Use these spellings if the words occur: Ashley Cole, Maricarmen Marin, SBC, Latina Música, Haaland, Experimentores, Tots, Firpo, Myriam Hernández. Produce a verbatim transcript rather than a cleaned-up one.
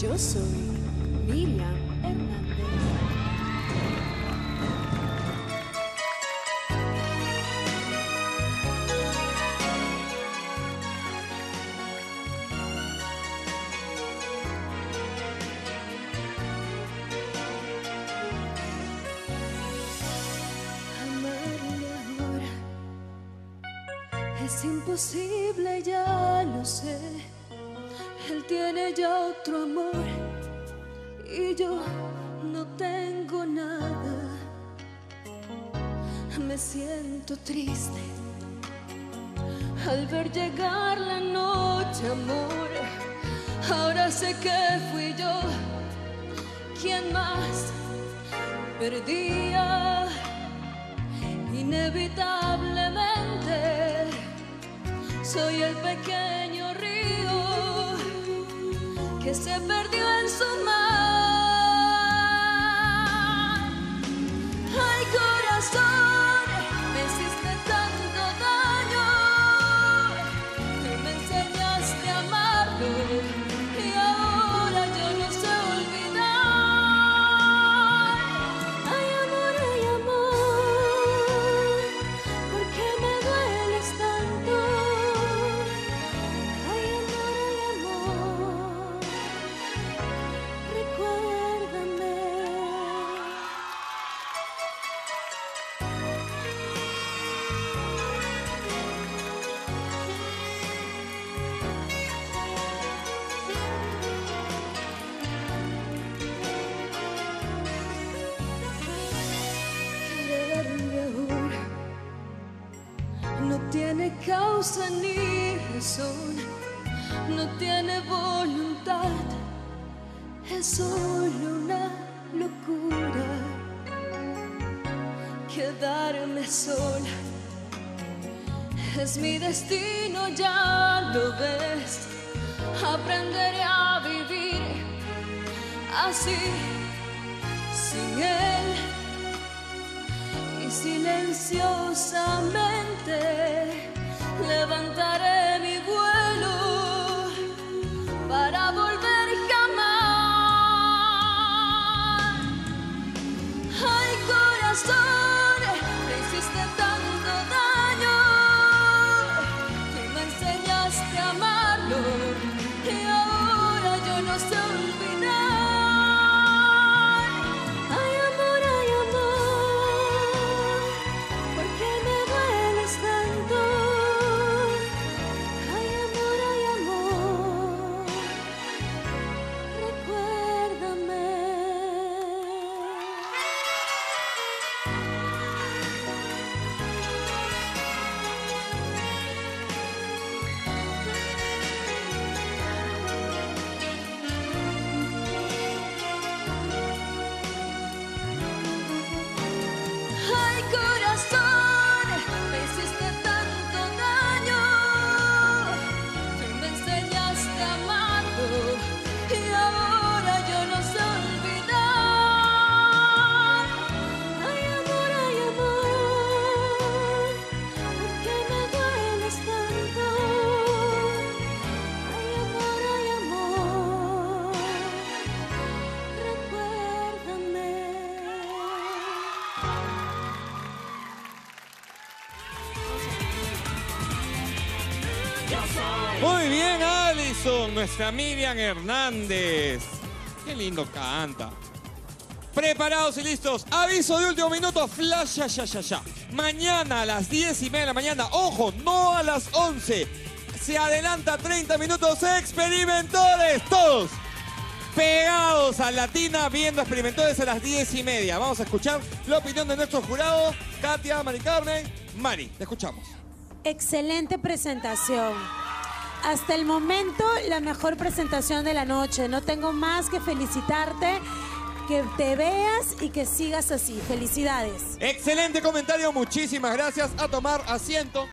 Yo soy Myriam Hernández. Es imposible, ya lo sé. Él tiene ya otro amor y yo no tengo nada. Me siento triste al ver llegar la noche, amor. Ahora sé que fui yo quien más perdía, inevitablemente. Soy el pequeño río que se perdió en su mar. Ay, corazón, me hiciste tanto daño. Tú me enseñaste a amarlo y ahora yo no sé olvidar. Ay, amor, ay, amor, ¿por qué me dueles tanto? No tiene causa ni razón, no tiene voluntad, es solo una locura. Quedarme sola es mi destino, ya lo ves. Aprenderé a vivir así, sin él. Silenciosamente levantaré mi vuelo para volver jamás. Ay, corazón, me hiciste tanto daño. Tú me enseñaste a amarlo y ahora yo no sé olvidar. Corazón, me hiciste tanto daño. Tú me enseñaste a amarlo y ahora yo no sé olvidar. Ay, amor, ay, amor, ¿por qué me dueles tanto? Ay, amor, ay, amor, recuérdame. Muy bien, Alison, nuestra Myriam Hernández. Qué lindo canta. Preparados y listos. Aviso de último minuto. Flash, ya, ya, ya, ya. Mañana a las diez y media de la mañana. Ojo, no a las once. Se adelanta treinta minutos. Experimentores, todos pegados a Latina, viendo Experimentores a las diez y media. Vamos a escuchar la opinión de nuestro jurado, Katia, Maricarmen, Mari. Te escuchamos. Excelente presentación. Hasta el momento, la mejor presentación de la noche. No tengo más que felicitarte, que te veas y que sigas así. Felicidades. Excelente comentario. Muchísimas gracias. A tomar asiento.